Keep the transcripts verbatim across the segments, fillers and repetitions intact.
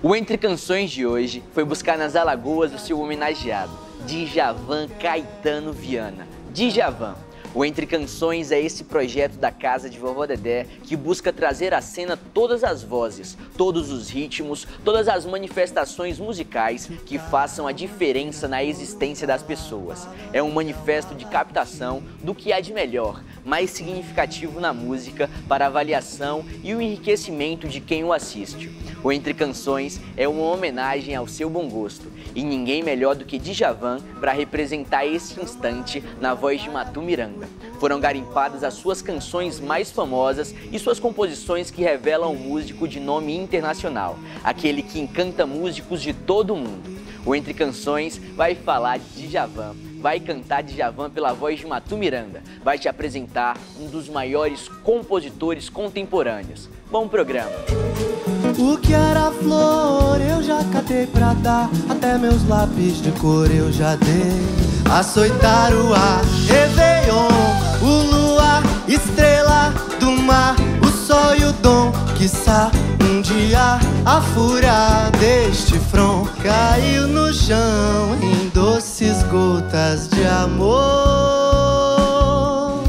O Entre Canções de hoje foi buscar nas Alagoas o seu homenageado, Djavan Caetano Viana. Djavan, o Entre Canções é esse projeto da Casa de Vovó Dedé que busca trazer à cena todas as vozes, todos os ritmos, todas as manifestações musicais que façam a diferença na existência das pessoas. É um manifesto de captação do que há de melhor, mais significativo na música para a avaliação e o enriquecimento de quem o assiste. O Entre Canções é uma homenagem ao seu bom gosto e ninguém melhor do que Djavan para representar esse instante na voz de Matu Miranda. Foram garimpadas as suas canções mais famosas e suas composições que revelam um músico de nome internacional, aquele que encanta músicos de todo o mundo. O Entre Canções vai falar de Djavan, vai cantar Djavan pela voz de Matu Miranda, vai te apresentar um dos maiores compositores contemporâneos. Bom programa! O que era flor eu já catei pra dar, até meus lápis de cor eu já dei. Açoitar o ar, Réveillon, o luar, estrela do mar, o sol e o dom, quiçá um dia a fúria deste front caiu no chão em doces gotas de amor.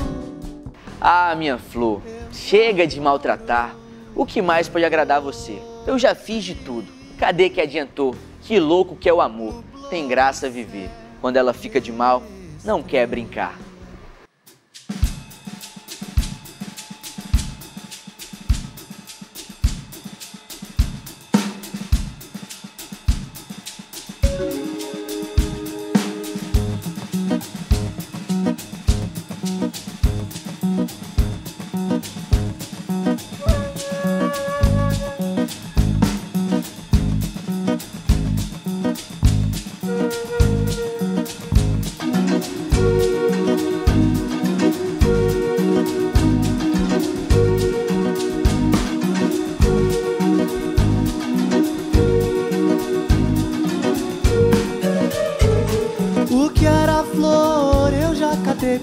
Ah, minha flor, chega de maltratar. O que mais pode agradar você? Eu já fiz de tudo. Cadê que adiantou? Que louco que é o amor. Tem graça viver. Quando ela fica de mal, não quer brincar.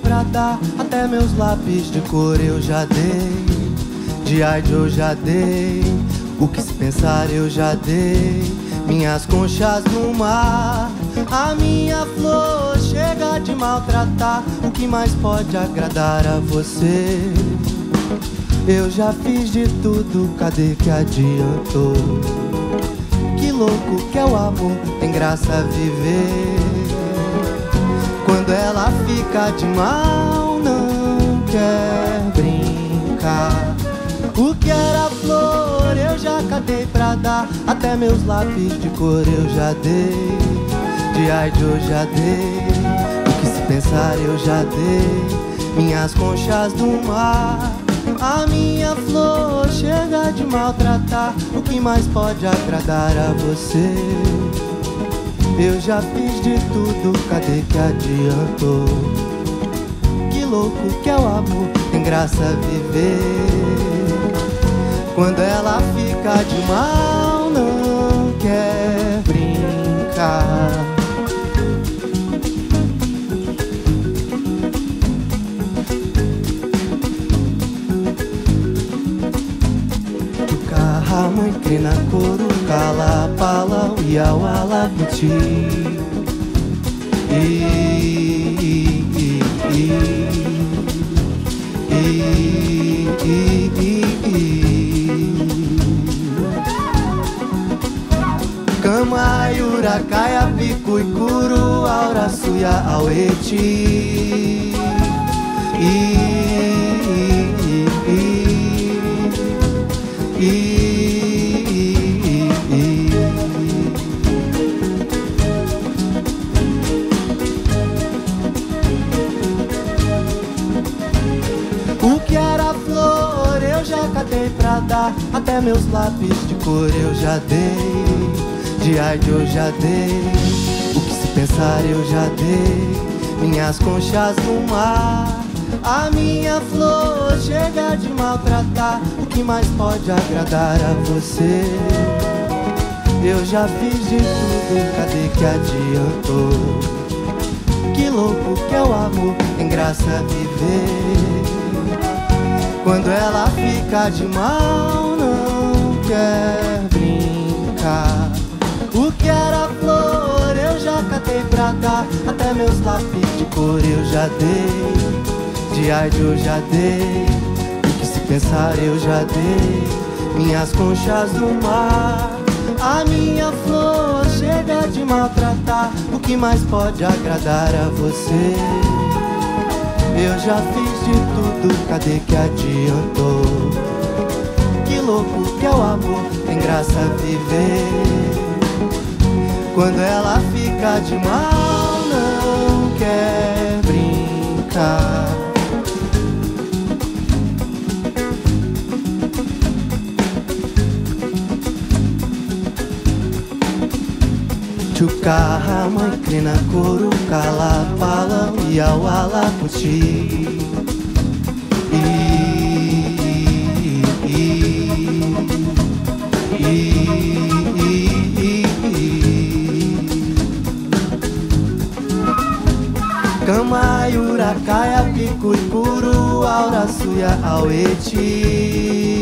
Pra dar, até meus lápis de cor eu já dei, de AIDS eu já dei, o que se pensar eu já dei, minhas conchas no mar. A minha flor chega de maltratar, o que mais pode agradar a você? Eu já fiz de tudo, cadê que adiantou? Que louco que é o amor, tem graça viver. Quando ela fica de mal, não quer brincar. O que era flor eu já catei pra dar, até meus lápis de cor eu já dei, de AIDS eu já dei, o que se pensar eu já dei, minhas conchas do mar. A minha flor chega de maltratar, o que mais pode agradar a você? Eu já fiz de tudo, cadê que adiantou? Que louco que é o amor, tem graça viver. Quando ela fica de mal, não quer brincar. Mãe crina coru, cala, pala, uiau, ala, buti. Cama, iura, caia, pico, icuru, aura, suia, aueti. Até meus lápis de cor eu já dei, de AIDS eu já dei, o que se pensar eu já dei, minhas conchas no mar. A minha flor chega de maltratar, o que mais pode agradar a você? Eu já fiz de tudo, cadê que adiantou? Que louco que é o amor, tem graça viver. Quando ela fica de mal, não quer brincar. tem pra dar. Até meus lápis de cor eu já dei, de AIDS eu já dei, o que se pensar eu já dei, minhas conchas do mar. A minha flor chega de maltratar. O que mais pode agradar a você? Eu já fiz de tudo, cadê que adiantou? Que louco que é o amor, tem graça viver. Quando ela fica de mal, não quer brincar. Chucarra, mãe, crina, coru, cala, palão e ao alacuti. Camaiura, caia, pico e puru, aura, suia, aueti.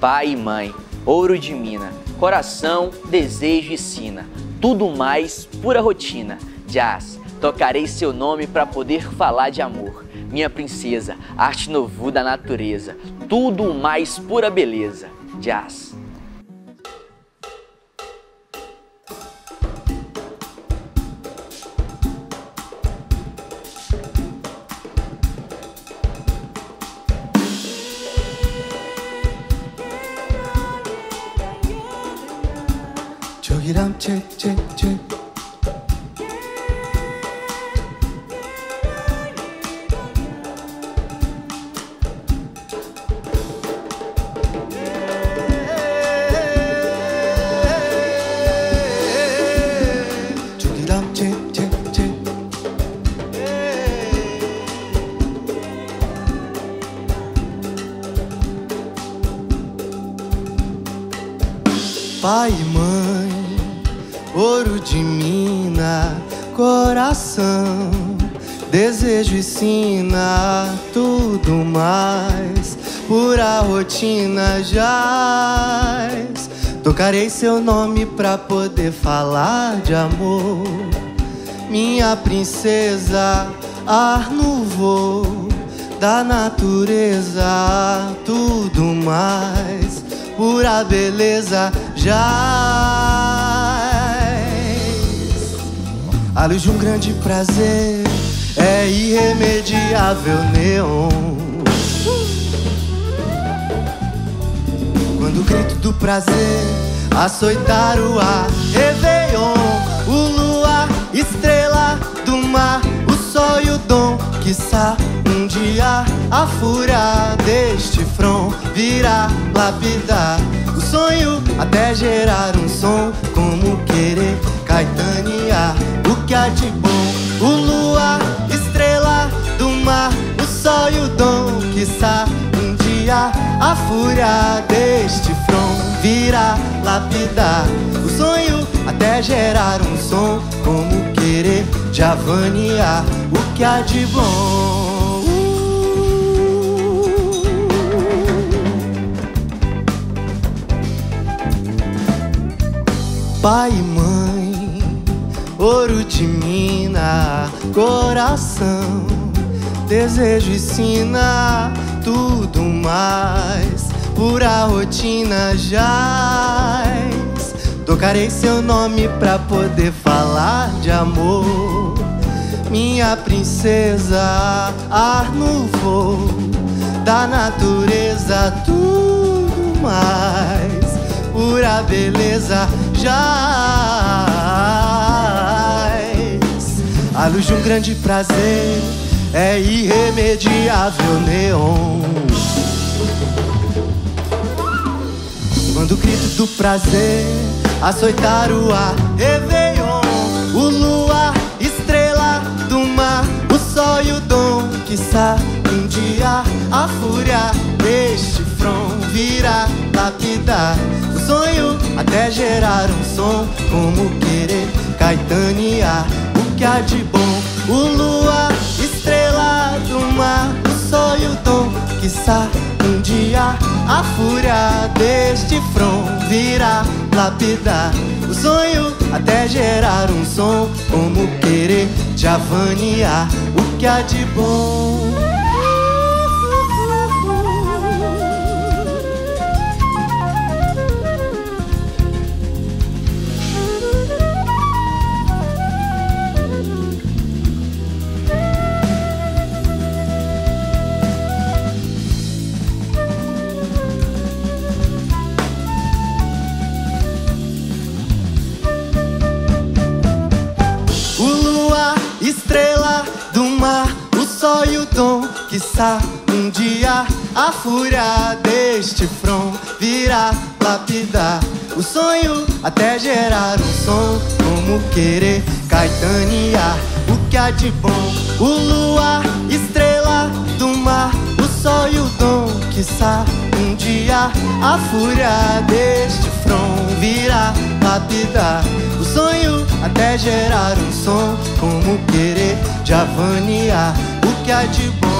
Pai e mãe, ouro de mina, coração, desejo e sina, tudo mais, pura rotina. Jazz, tocarei seu nome para poder falar de amor. Minha princesa, arte novo da natureza, tudo mais, pura beleza. Jazz. Che, che, che. Pai e mãe, ouro de mina, coração, desejo e sina, tudo mais, pura rotina. Jaz, tocarei seu nome pra poder falar de amor. Minha princesa, ar no voo da natureza, tudo mais, pura beleza. Jaz, a luz de um grande prazer é irremediável, neon. Quando o grito do prazer açoitar o ar, réveillon, o luar, estrela do mar, o sol e o dom, quiçá um dia a fúria deste front virá lapidar o sonho até gerar um som como querer caetanear. O que há de bom, o luar, estrela do mar, o sol e o dom, quiçá um dia a fúria deste front virá lapidar o sonho até gerar um som como querer javanear. O que há de bom. Pai e mãe, ouro de mina, coração, desejo e sina, tudo mais, pura rotina. Jaz, tocarei seu nome pra poder falar de amor. Minha princesa, ar no voo da natureza, tudo mais, pura beleza. Jaz, a luz de um grande prazer é irremediável, neon. Quando o grito do prazer açoitar o ar, Réveillon, o luar, estrela do mar, o sol e o dom, quiçá um dia a fúria deste front virá lapidar o sonho até gerar um som, como querer caetanear o que há de bom, o luar, estrela do mar, o sol e o dom, quiçá um dia a fúria deste front virá lapidar o sonho até gerar um som, como querer javanear o que há de bom. Quiçá um dia a fúria deste front virá lapidar o sonho até gerar um som, como querer caetanear o que há de bom, o luar, estrela do mar, o sol e o dom, quiçá um dia a fúria deste front virá lapidar o sonho até gerar um som, como querer javanear o que há de bom.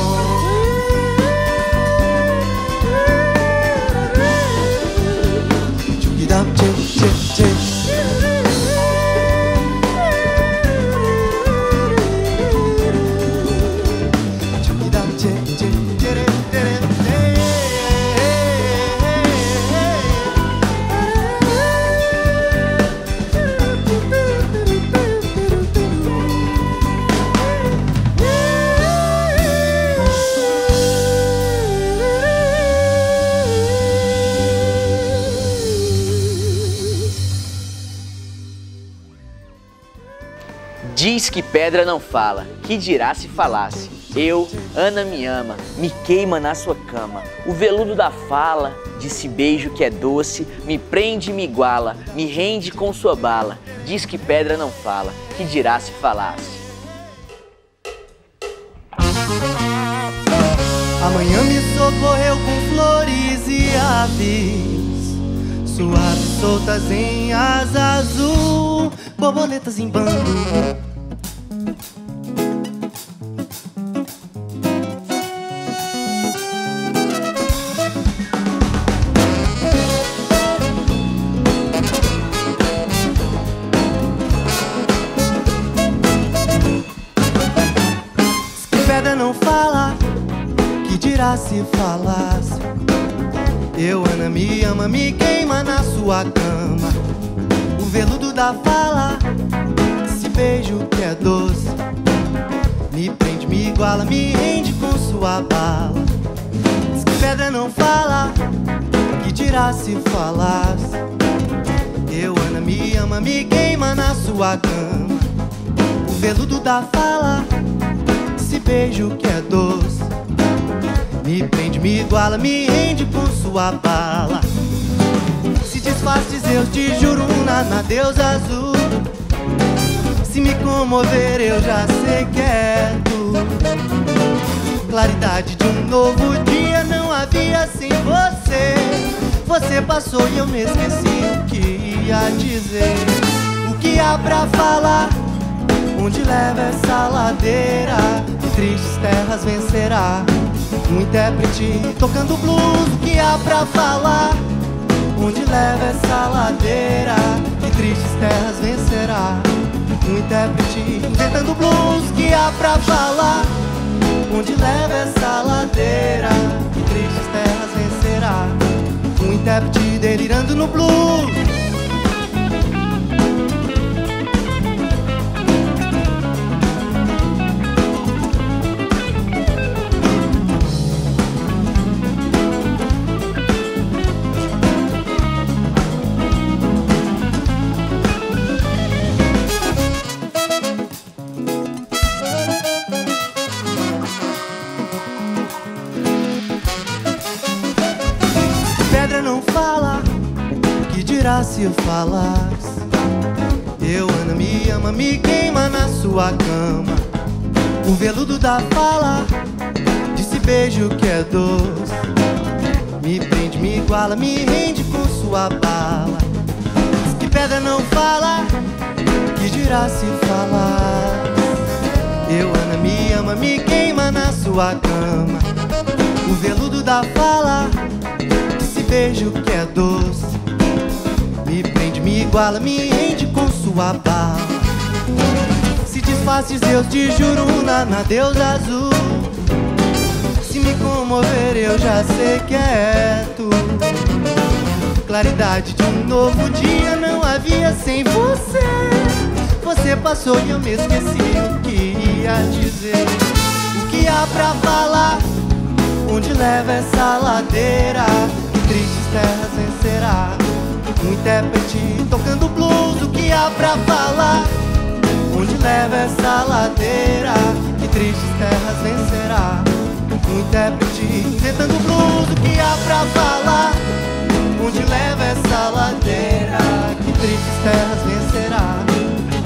Diz que pedra não fala, que dirá se falasse? Eu, Ana me ama, me queima na sua cama. O veludo da fala, desse beijo que é doce, me prende e me iguala, me rende com sua bala. Diz que pedra não fala, que dirá se falasse? Amanhã me socorreu com flores e aves, suaves soltas em asa azul, borboletas em bando. Se falasse, eu, Ana, me ama, me queima na sua cama. O veludo da fala, esse beijo que é doce, me prende, me iguala, me rende com sua bala. Diz que pedra não fala, que dirá se falasse? Eu, Ana, me ama, me queima na sua cama. O veludo da fala, esse beijo que é doce, me prende, me iguala, me rende com sua bala. Se desfazes, eu te juro, na deusa azul. Se me comover, eu já sei que é tu. Claridade de um novo dia, não havia sem você. Você passou e eu me esqueci o que ia dizer. O que há pra falar? Onde leva essa ladeira? Que tristes terras vencerá um intérprete tocando blues, o que há pra falar? Onde leva essa ladeira? Que tristes terras vencerá um intérprete inventando blues, o que há pra falar? Onde leva essa ladeira? Que tristes terras vencerá um intérprete delirando no blues. se falasse. Eu, Ana, me ama, me queima na sua cama. O veludo da fala, desse beijo que é doce. Me prende, me iguala, me rende com sua bala. Diz que pedra não fala, que dirá se falar. Eu, Ana, me ama, me queima na sua cama. O veludo da fala, desse beijo que é doce. Me prende, me iguala, me rende com sua bala. Se desfaces, eu te juro, na, na deusa azul. Se me comover, eu já sei que é tu. Claridade de um novo dia não havia sem você. Você passou e eu me esqueci o que ia dizer. O que há pra falar? Onde leva essa ladeira? Que tristes terras vencerá um intérprete tocando blues. O que há pra falar? Onde leva essa ladeira? Que tristes terras vencerá um intérprete inventando blues. O que há pra falar? Onde leva essa ladeira? Que tristes terras vencerá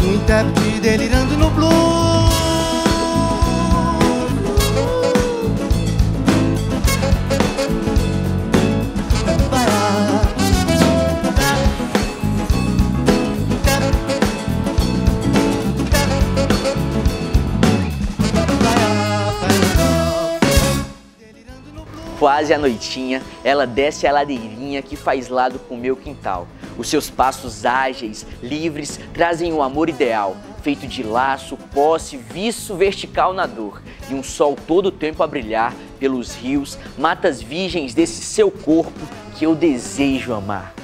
um intérprete delirando no blues. Quase à noitinha, ela desce a ladeirinha que faz lado com o meu quintal. Os seus passos ágeis, livres, trazem o amor ideal, feito de laço, posse, viço vertical na dor, e um sol todo o tempo a brilhar pelos rios, matas virgens desse seu corpo que eu desejo amar.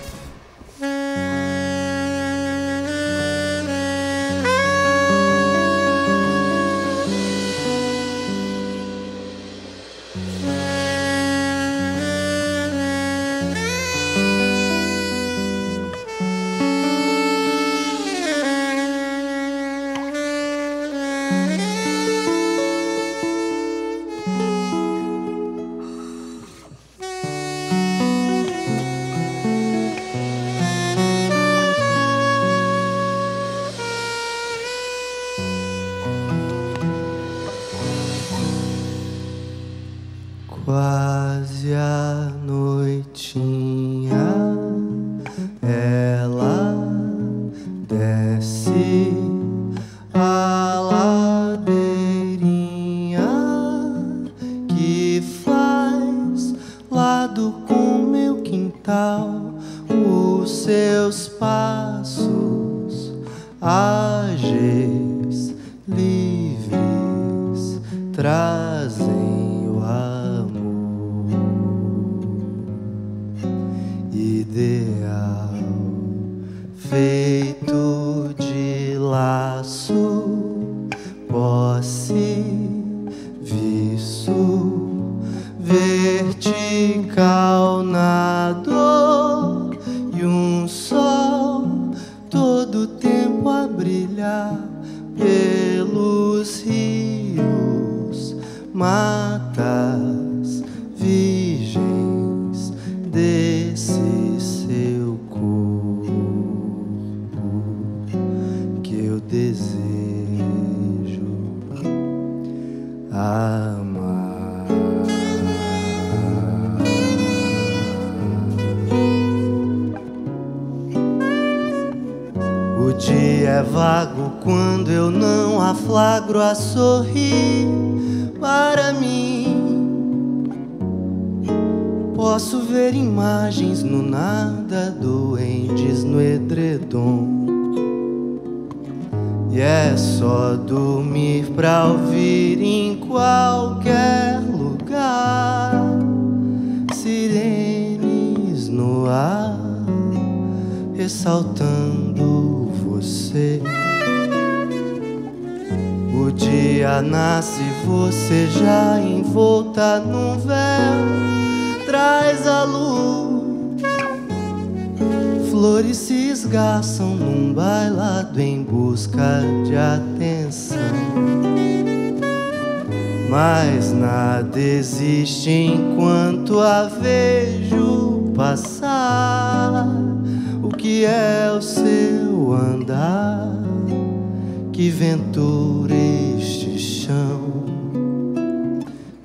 Quase a noitinha, ela desce a ladeirinha que faz lado com meu quintal. Os seus passos ágeis, livres, trazem ideal, feito de laço, posse, viço vertical na dor, e um sol todo tempo a brilhar pelos rios, matas virgens desse amar. O dia é vago quando eu não a flagro a sorrir para mim. Posso ver imagens no nada, doentes no edredom. E é só dormir pra ouvir em qualquer lugar sirenes no ar, ressaltando você. O dia nasce, você já envolta num véu, traz a luz. Flores se esgarçam num bailado em busca de atenção, mas nada existe enquanto a vejo passar. O que é o seu andar, que ventura este chão.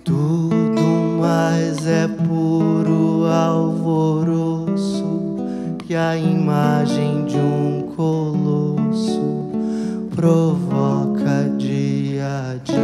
Tudo mais é puro alvoroço que a imagem de um colosso provoca dia a dia.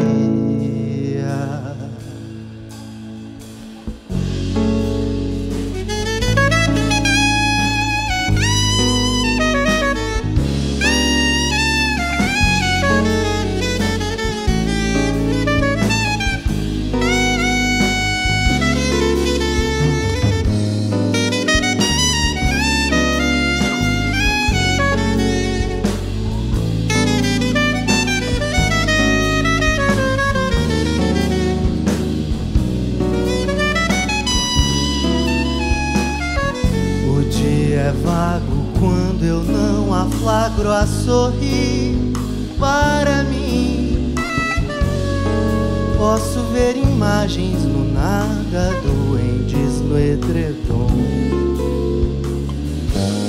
Flagro a sorrir para mim. Posso ver imagens no nada, doentes no edredom.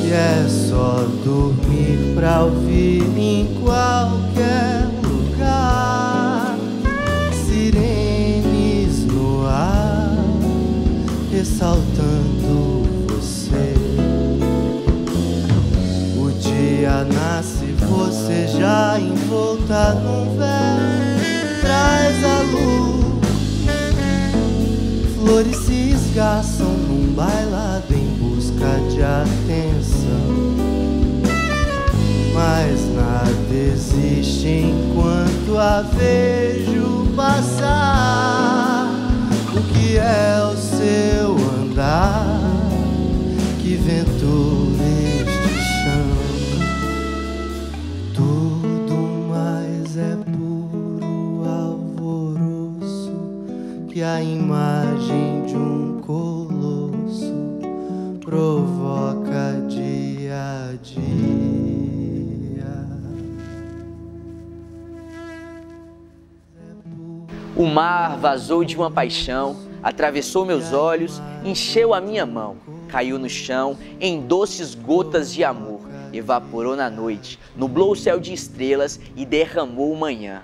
E é só dormir pra ouvir em qualquer lugar sirenes no ar, ressaltando você. Nasce, você já envolta num véu, traz a luz. Flores se esgaçam num bailado em busca de atenção, mas nada existe enquanto a vejo passar. O que é o seu andar, que ventura que a imagem de um colosso provoca dia a dia. O mar vazou de uma paixão, atravessou meus olhos, encheu a minha mão, caiu no chão em doces gotas de amor, evaporou na noite, nublou o céu de estrelas e derramou manhã.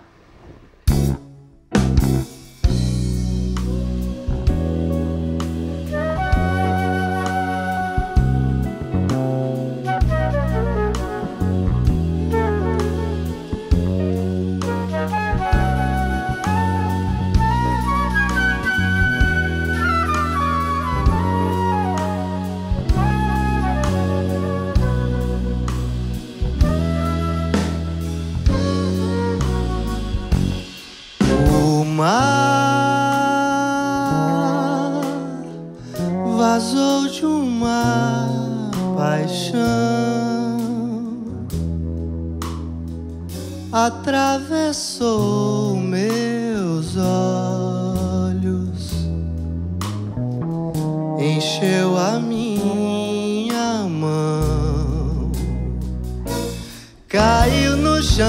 Atravessou meus olhos, encheu a minha mão, caiu no chão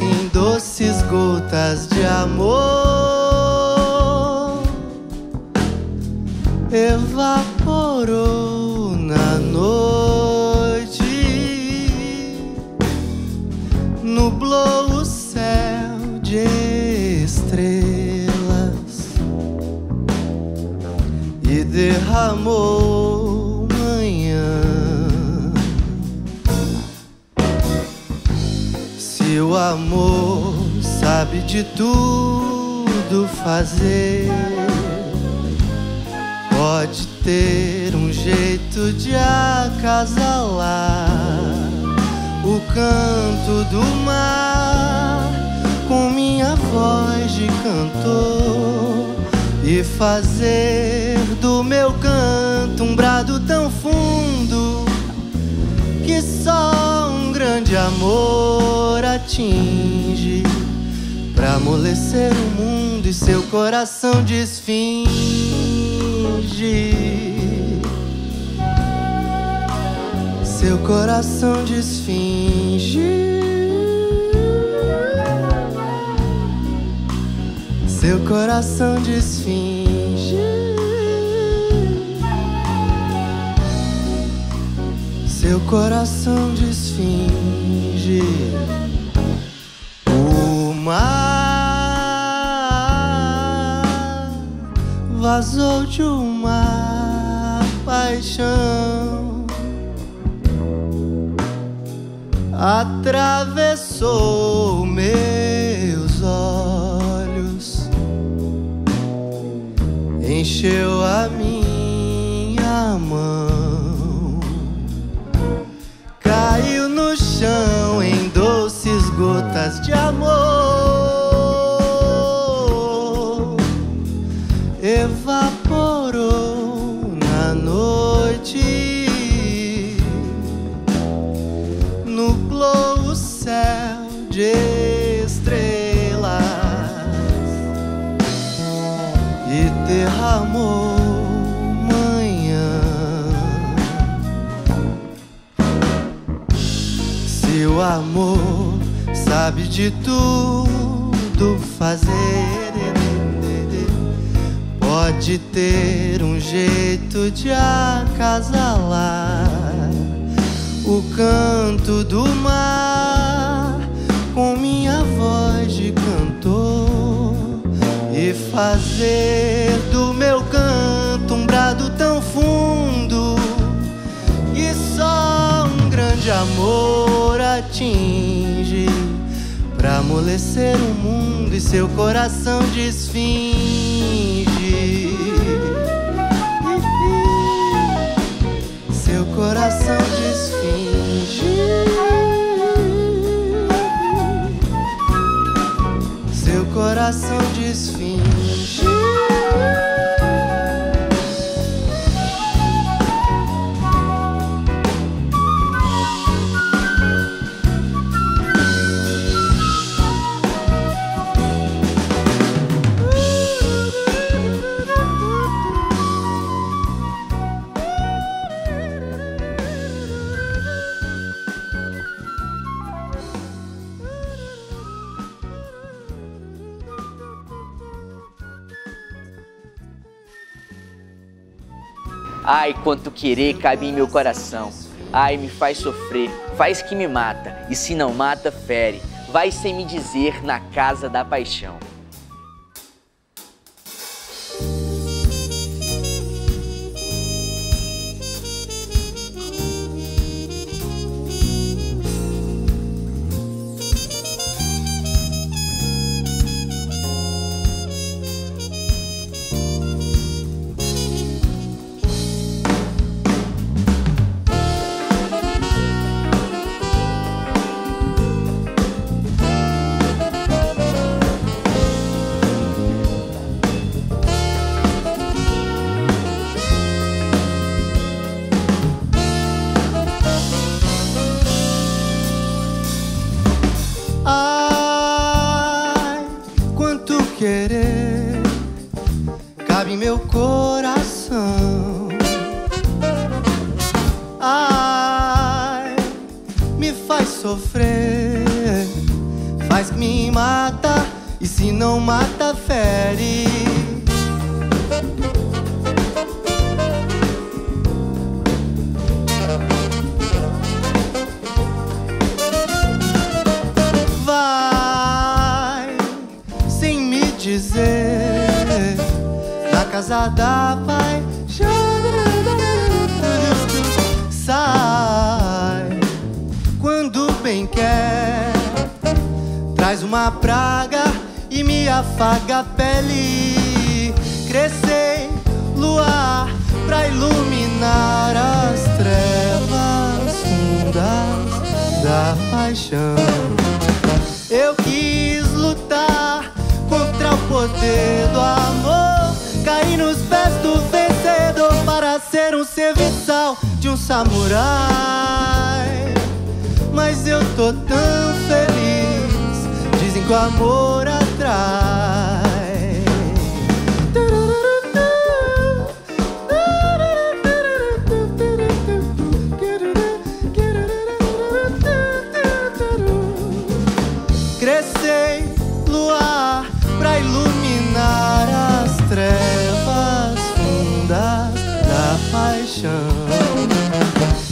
em doces gotas de amor, evaporou na noite, nublou o céu de estrelas e derramou manhã. Se o amor sabe de tudo fazer, pode ter um jeito de acasalar o canto do mar com minha voz de cantor e fazer do meu canto um brado tão fundo que só um grande amor atinge, pra amolecer o mundo e seu coração desfinge. Seu coração desfinge, seu coração desfinge, seu coração de esfinge. O mar vazou de uma paixão, atravessou meus olhos, encheu a minha mão, caiu no chão em doces gotas de amor, evaporou na noite, nublou o céu de estrelas e derramou manhã. Se o amor sabe de tudo fazer, pode ter um jeito de acasalar o canto do mar com minha voz de cantor e fazer do meu canto um brado tão fundo que só um grande amor atinge, pra amolecer o mundo e seu coração de esfinge. Seu coração de esfinge, seu coração de esfinge. Ai, quanto querer cabe em meu coração. Ai, me faz sofrer, faz que me mata. E se não mata, fere. Vai sem me dizer na casa da paixão.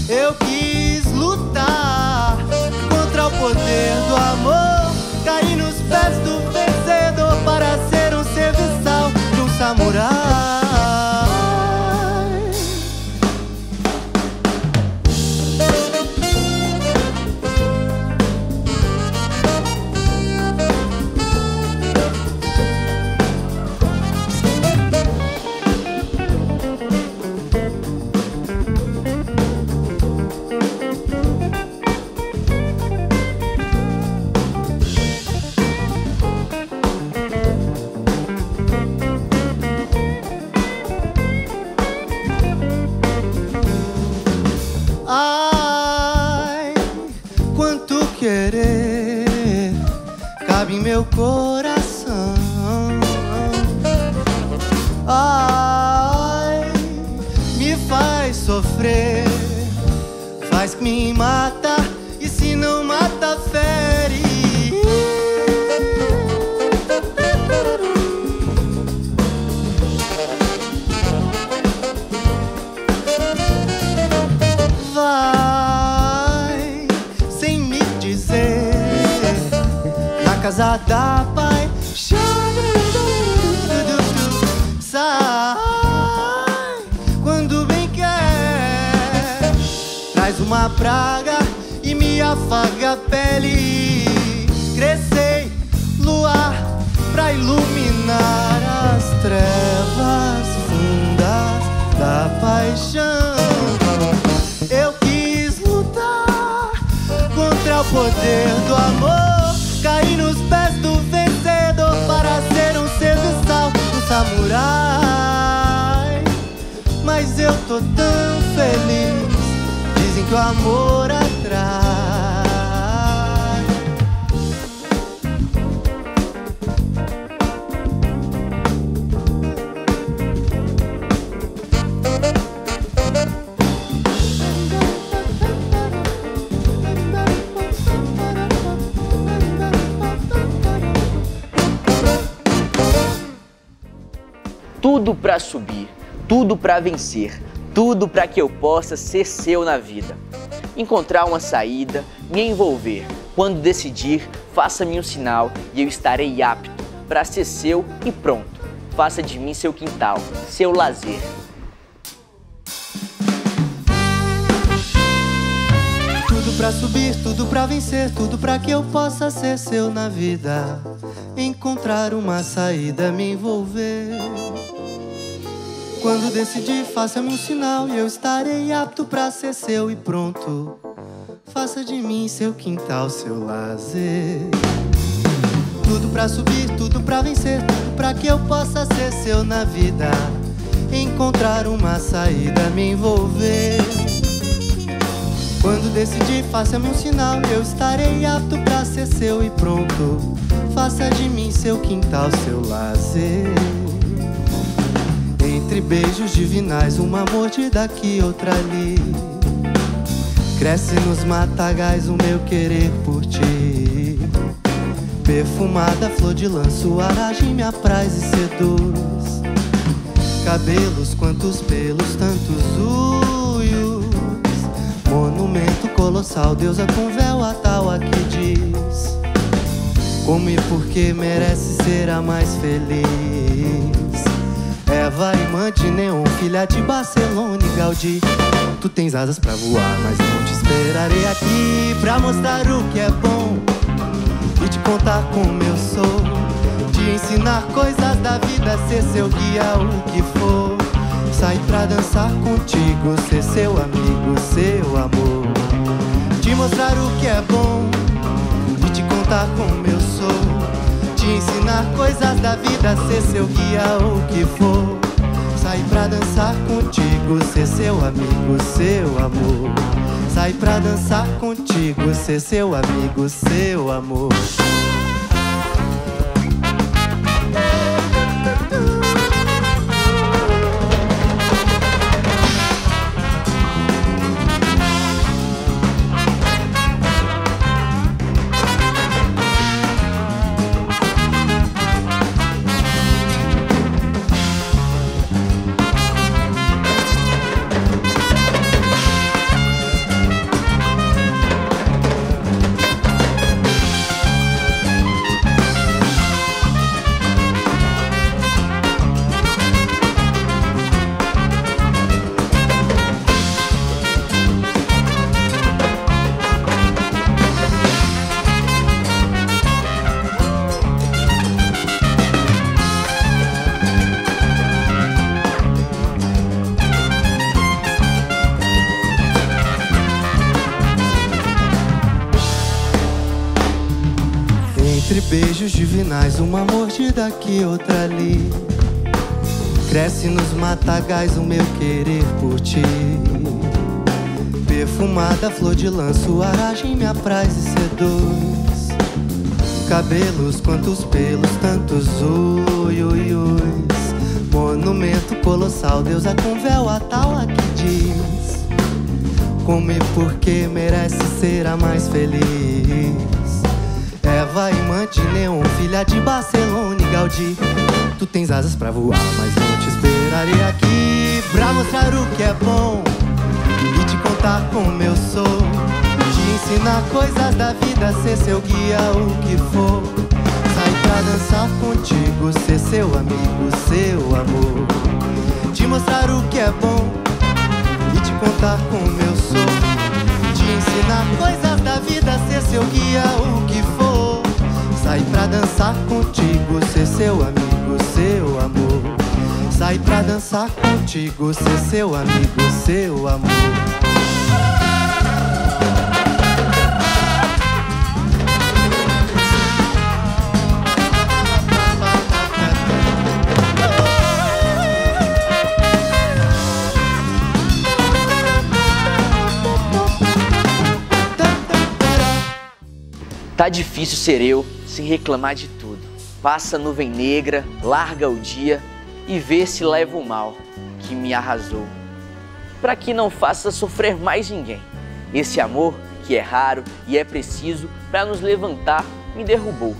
Eu quis cair nos pés do vencedor para ser um serviçal de um samurai. Cabe em meu coração. Ai, me faz sofrer, faz que me mata, e se não mata, fere. Casa da pai, sai quando bem quer, traz uma praga e me afaga a pele. Crescei, luar, pra iluminar as trevas fundas da paixão. Eu quis lutar contra o poder do amor, caí nos pés do vencedor para ser um serviçal, um samurai. Mas eu tô tão feliz, dizem que o amor atrai. Tudo para subir, tudo para vencer, tudo para que eu possa ser seu na vida. Encontrar uma saída, me envolver. Quando decidir, faça-me um sinal e eu estarei apto para ser seu e pronto. Faça de mim seu quintal, seu lazer. Tudo para subir, tudo para vencer, tudo para que eu possa ser seu na vida. Encontrar uma saída, me envolver. Quando decidir, faça-me um sinal e eu estarei apto pra ser seu e pronto. Faça de mim seu quintal, seu lazer. Tudo pra subir, tudo pra vencer, tudo pra que eu possa ser seu na vida. Encontrar uma saída, me envolver. Quando decidir, faça-me um sinal e eu estarei apto pra ser seu e pronto. Faça de mim seu quintal, seu lazer. Entre beijos divinais, uma mordida aqui, outra ali, cresce nos matagais o meu querer por ti. Perfumada flor de lã, sua aragem me apraz e seduz. Cabelos, quantos pelos, tantos uios. Monumento colossal, deusa com véu atal aqui diz como e por que merece ser a mais feliz. Eva, irmã de Neon, filha de Barcelona e Gaudí. Tu tens asas pra voar, mas não te esperarei aqui pra mostrar o que é bom e te contar como eu sou, te ensinar coisas da vida, ser seu guia, o que for. Sair pra dançar contigo, ser seu amigo, seu amor, te mostrar o que é bom e te contar como eu sou, te ensinar coisas da vida, ser seu guia, o que for. Sair pra dançar contigo, ser seu amigo, seu amor. Sair pra dançar contigo, ser seu amigo, seu amor. Entre beijos divinais, uma mordida aqui, outra ali, cresce nos matagais o meu querer por ti. Perfumada flor de lã, sua aragem me apraz e seduz. Cabelos, quantos pelos, tantos ui, ui, uis. Monumento colossal, deusa com véu, a tal a que diz como e por que merece ser a mais feliz. Eva, imã de neon, filha de Barcelona e Gaudí. Tu tens asas pra voar, mas não te esperarei aqui pra mostrar o que é bom e te contar como eu sou, te ensinar coisas da vida, ser seu guia, o que for. Sair pra dançar contigo, ser seu amigo, seu amor, te mostrar o que é bom e te contar como eu sou, te ensinar coisas da vida, ser seu guia, o que for. Sai pra dançar contigo, ser seu amigo, seu amor. Sai pra dançar contigo, ser seu amigo, seu amor. Tá difícil ser eu sem reclamar de tudo. Passa a nuvem negra, larga o dia e vê se leva o mal que me arrasou, para que não faça sofrer mais ninguém. Esse amor que é raro e é preciso para nos levantar me derrubou.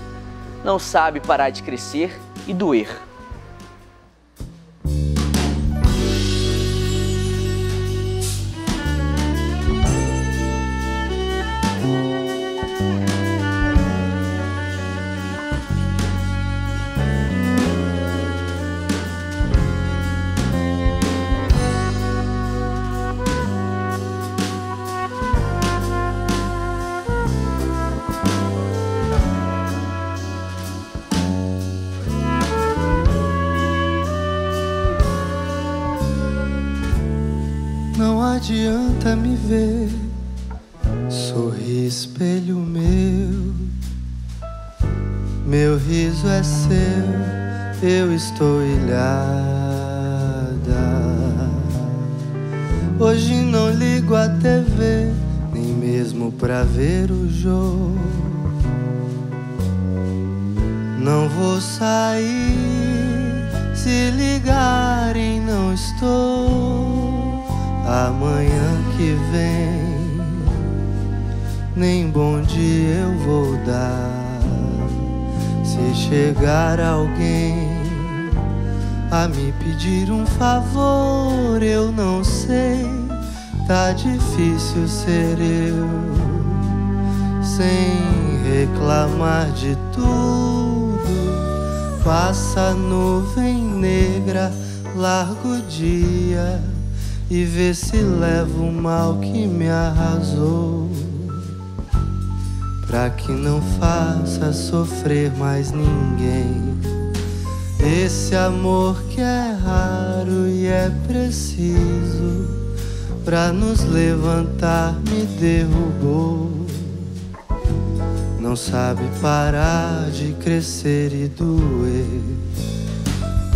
Não sabe parar de crescer e doer. Não adianta me ver, sorri, espelho meu. Meu riso é seu, eu estou ilhada. Hoje não ligo a tê vê, nem mesmo pra ver o jogo. Não vou sair, se ligarem não estou. Amanhã que vem, nem bom dia eu vou dar. Se chegar alguém a me pedir um favor, eu não sei. Tá difícil ser eu sem reclamar de tudo. Passa nuvem negra, larga o dia e vê se leva o mal que me arrasou, pra que não faça sofrer mais ninguém. Esse amor que é raro e é preciso pra nos levantar me derrubou. Não sabe parar de crescer e doer.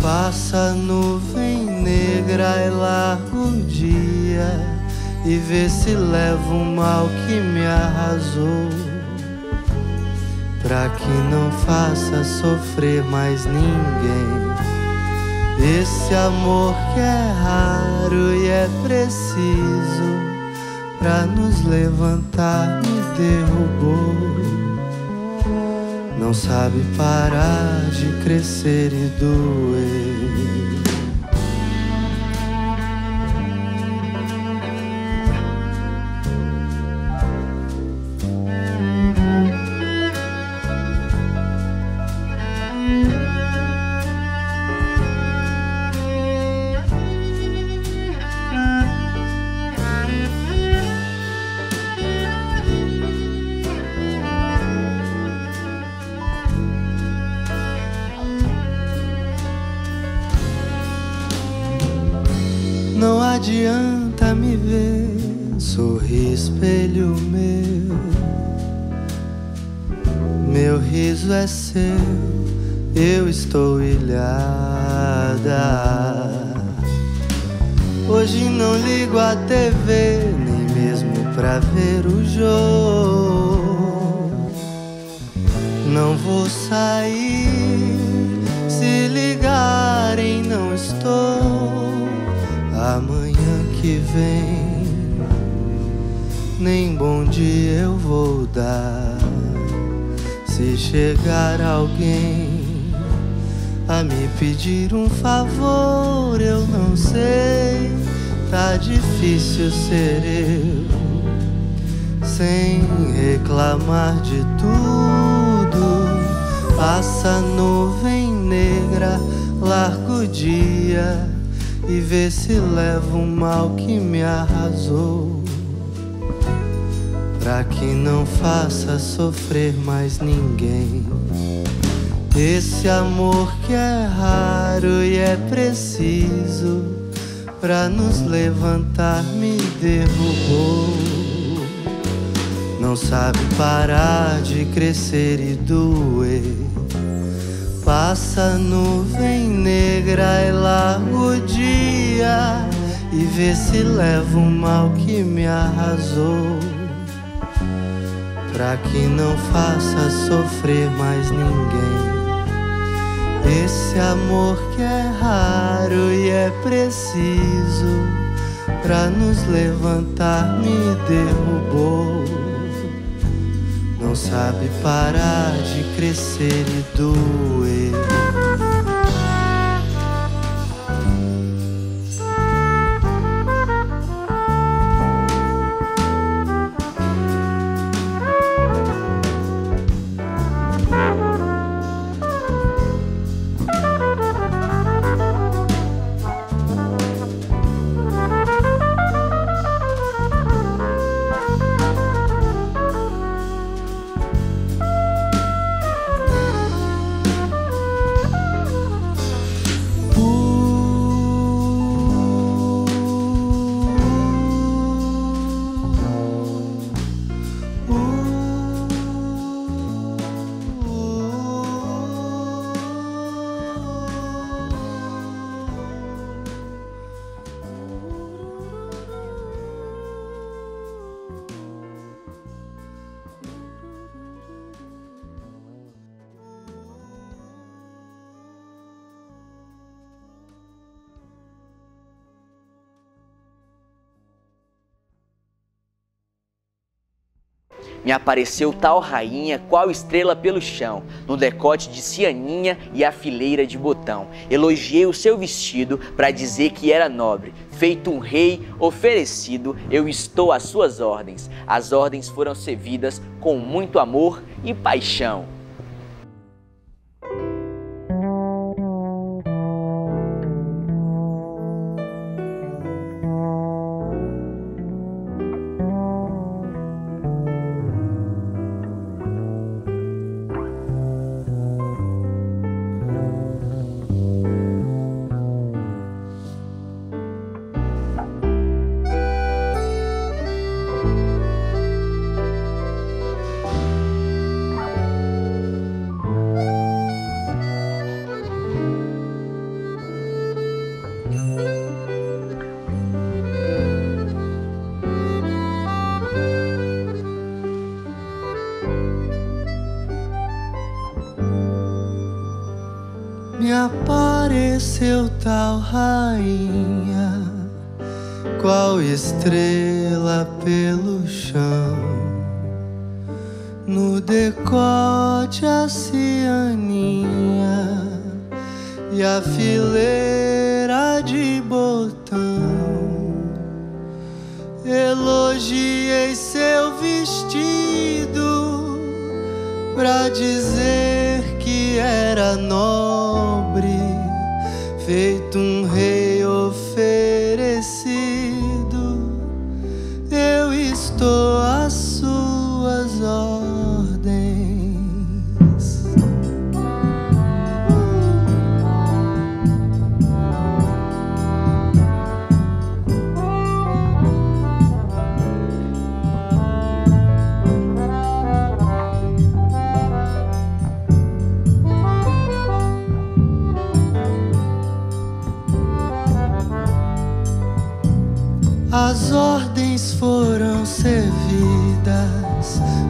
Passa nuvem negra e larga o dia e vê se leva o mal que me arrasou, pra que não faça sofrer mais ninguém. Esse amor que é raro e é preciso pra nos levantar me derrubou. Não sabe parar de crescer e doer. Não adianta me ver, sorri, espelho meu. Meu riso é seu, eu estou ilhada. Hoje não ligo a tê vê, nem mesmo pra ver o jogo. Não vou sair, se ligarem não estou. Amanhã que vem, nem bom dia eu vou dar. Se chegar alguém a me pedir um favor, eu não sei. Tá difícil ser eu, sem reclamar de tudo. Passa nuvem negra, larga o dia e vê se leva o mal que me arrasou, pra que não faça sofrer mais ninguém. Esse amor que é raro e é preciso, pra nos levantar me derrubou. Não sabe parar de crescer e doer. Passa nuvem negra e larga o dia e vê se leva o mal que me arrasou, pra que não faça sofrer mais ninguém. Esse amor que é raro e é preciso, pra nos levantar me derrubou. Não sabe parar de crescer e doer. Me apareceu tal rainha, qual estrela pelo chão, no decote de cianinha e a fileira de botão. Elogiei o seu vestido para dizer que era nobre. Feito um rei oferecido, eu estou às suas ordens. As ordens foram servidas com muito amor e paixão. Apareceu tal rainha, qual estrela pelo chão, no decote a cianinha e a fileira de botão. Elogiei seu vestido pra dizer que era nobre, feito um rei oferecido. Eu estou às suas ordens.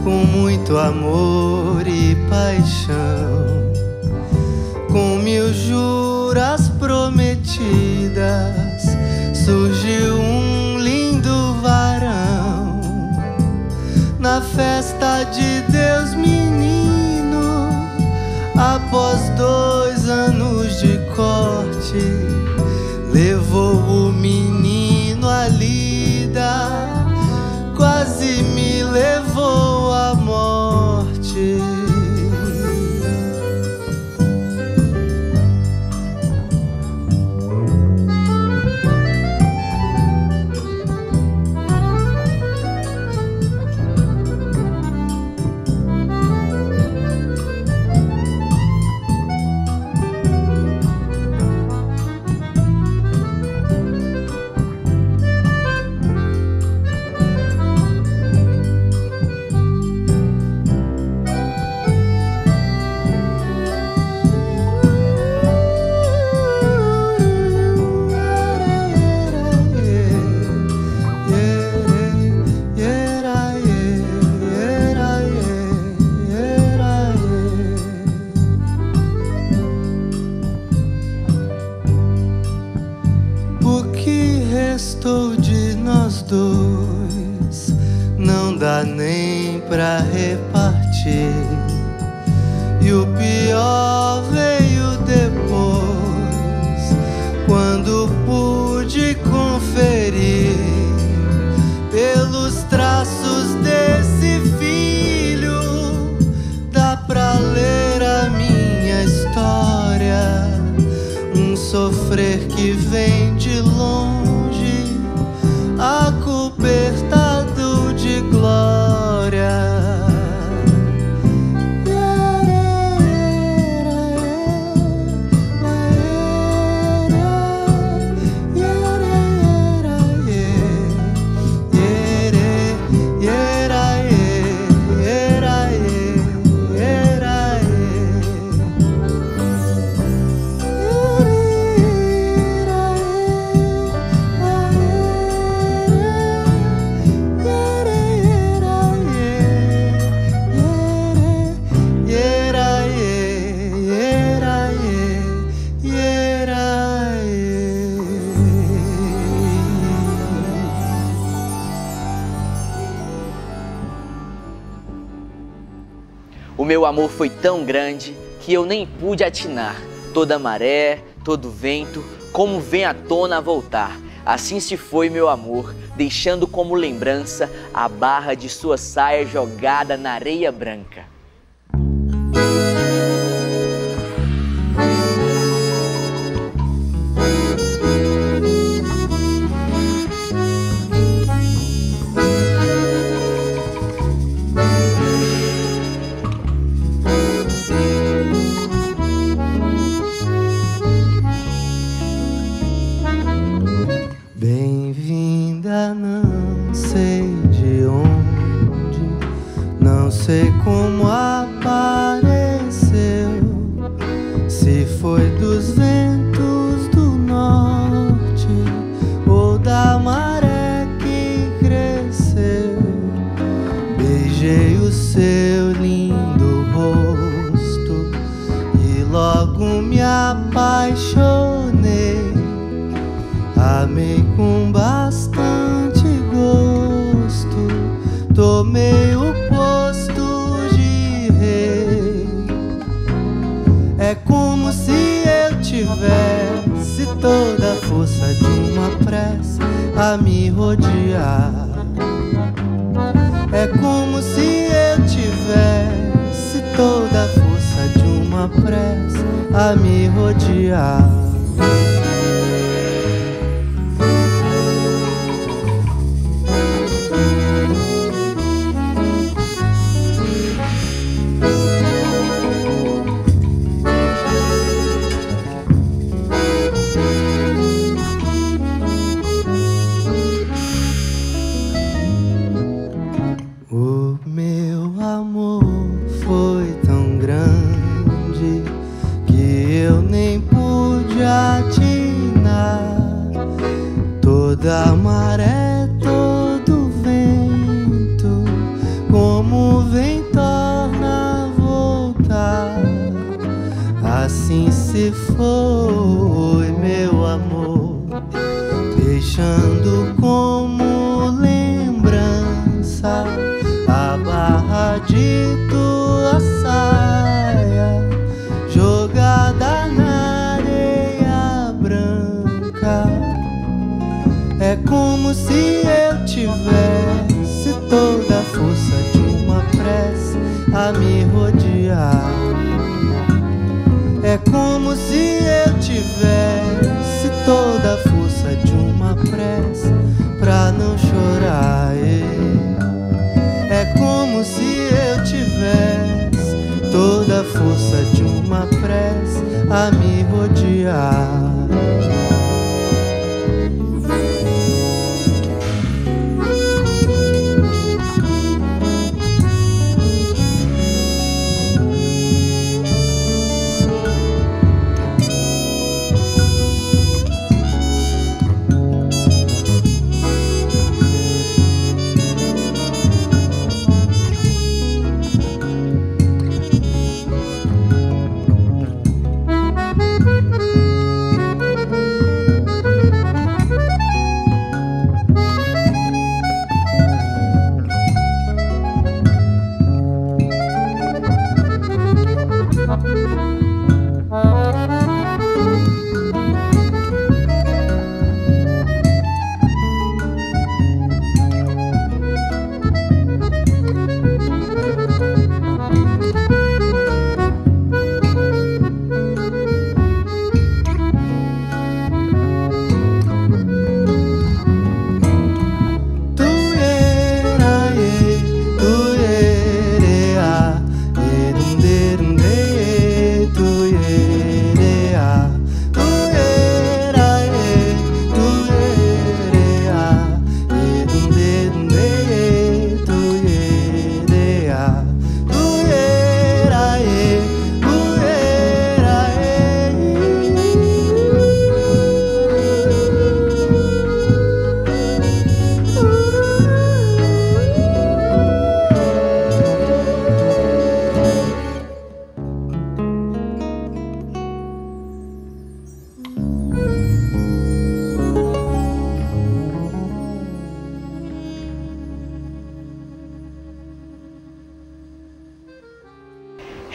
com muito amor e paixão, com mil juras prometidas, surgiu um lindo varão. Na festa de Deus menino, após dois anos de corte, levou o menino à lida, quase me levou à morte. Nem pra repartir, e o pior veio depois, quando pude conferir pelos traços desse filho. Dá pra ler a minha história, um sofrer que vem de longe, acobertado de glória. O meu amor foi tão grande que eu nem pude atinar toda maré, todo vento, como vem à tona a voltar. Assim se foi meu amor, deixando como lembrança a barra de sua saia jogada na areia branca. Toda maré, todo vento, como vem Assim se foi, meu amor, deixando como lembrança a barra de tua saia jogada na areia branca. É como se eu tivesse toda a força de uma prece a me rodear. É como se eu tivesse toda a força de uma prece pra não chorar. É como se eu tivesse toda a força de uma prece a me rodear.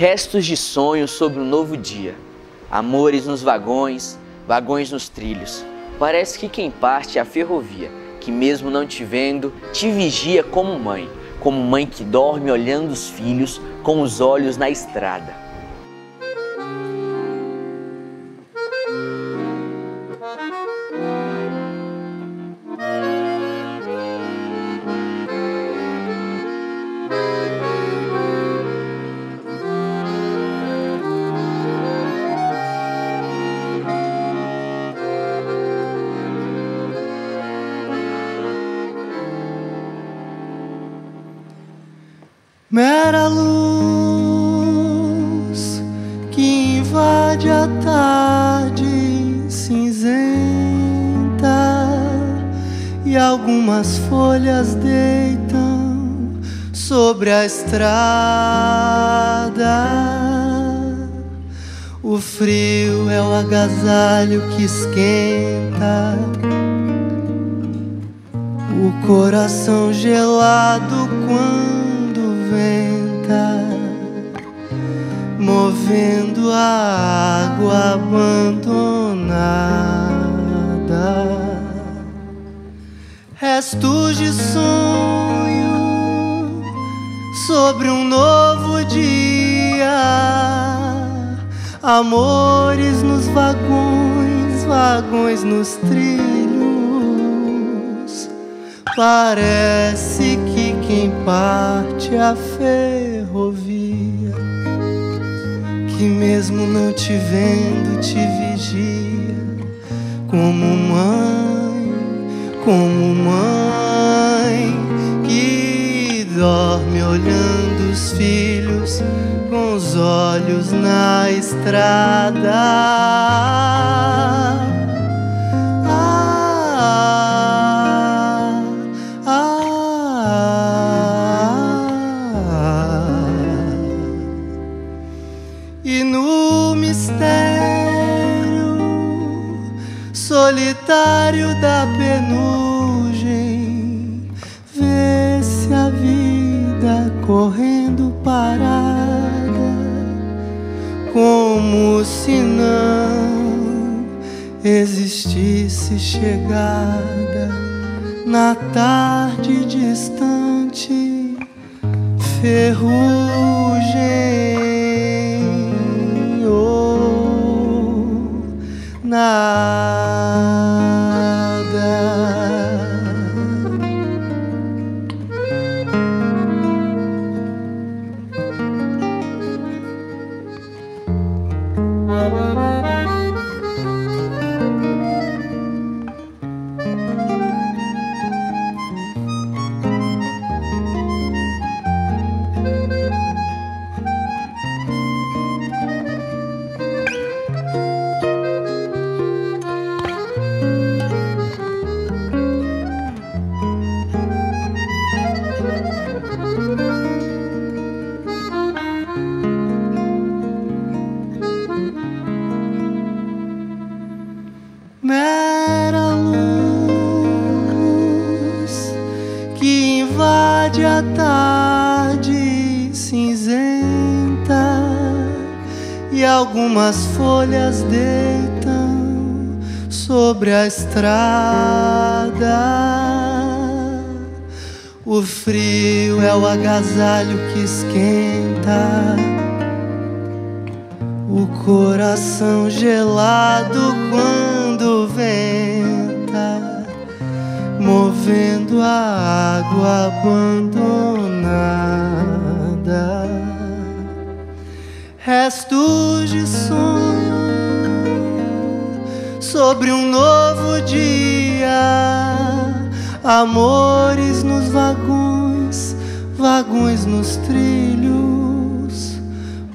Restos de sonhos sobre um novo dia, amores nos vagões, vagões nos trilhos. Parece que quem parte é a ferrovia, que mesmo não te vendo, te vigia como mãe, como mãe que dorme olhando os filhos com os olhos na estrada. Mera luz que invade a tarde cinzenta, e algumas folhas deitam sobre a estrada. O frio é o agasalho que esquenta o coração gelado quando venta, movendo a água abandonada. Restos de sonho sobre um novo dia, amores nos vagões, vagões nos trilhos. Parece que quem parte a ferrovia, que mesmo não te vendo te vigia, como mãe, como mãe que dorme olhando os filhos com os olhos na estrada. E no o mistério solitário da penugem. Vê-se a vida correndo parada, como se não existisse chegada. Na tarde distante, ferrugem, oh, nada. Algumas folhas deitam sobre a estrada. O frio é o agasalho que esquenta o coração gelado quando venta, movendo a água abandonada. Restos de sonho sobre um novo dia, amores nos vagões, vagões nos trilhos.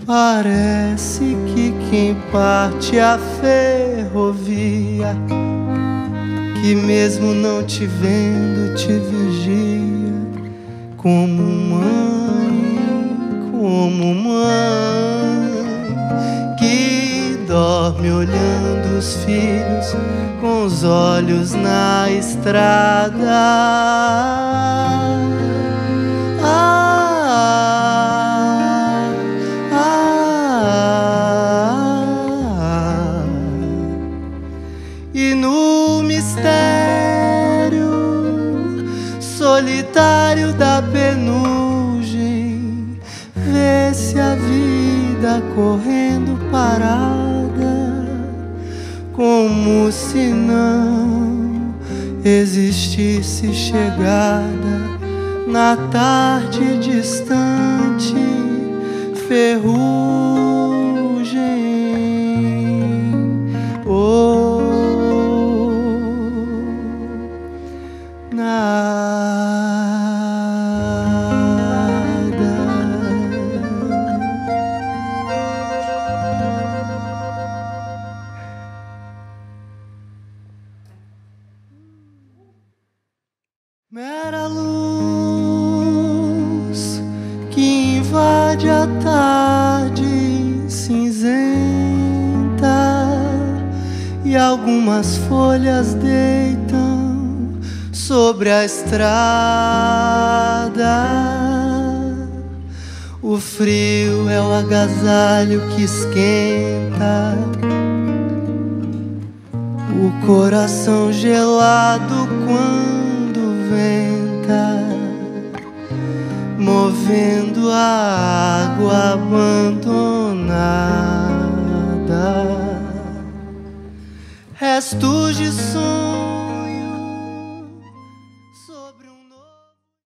Parece que quem parte a ferrovia, que mesmo não te vendo, te vigia como mãe, como mãe que dorme olhando os filhos com os olhos na estrada. Ah, ah, ah, ah. E no mistério solitário da penugem, vê-se a vida correndo parada, como se não existisse chegada. Na tarde distante, ferrugem, oh, na. Algumas folhas deitam sobre a estrada. O frio é o agasalho que esquenta o coração gelado quando venta, movendo a água abandonada. Restos de som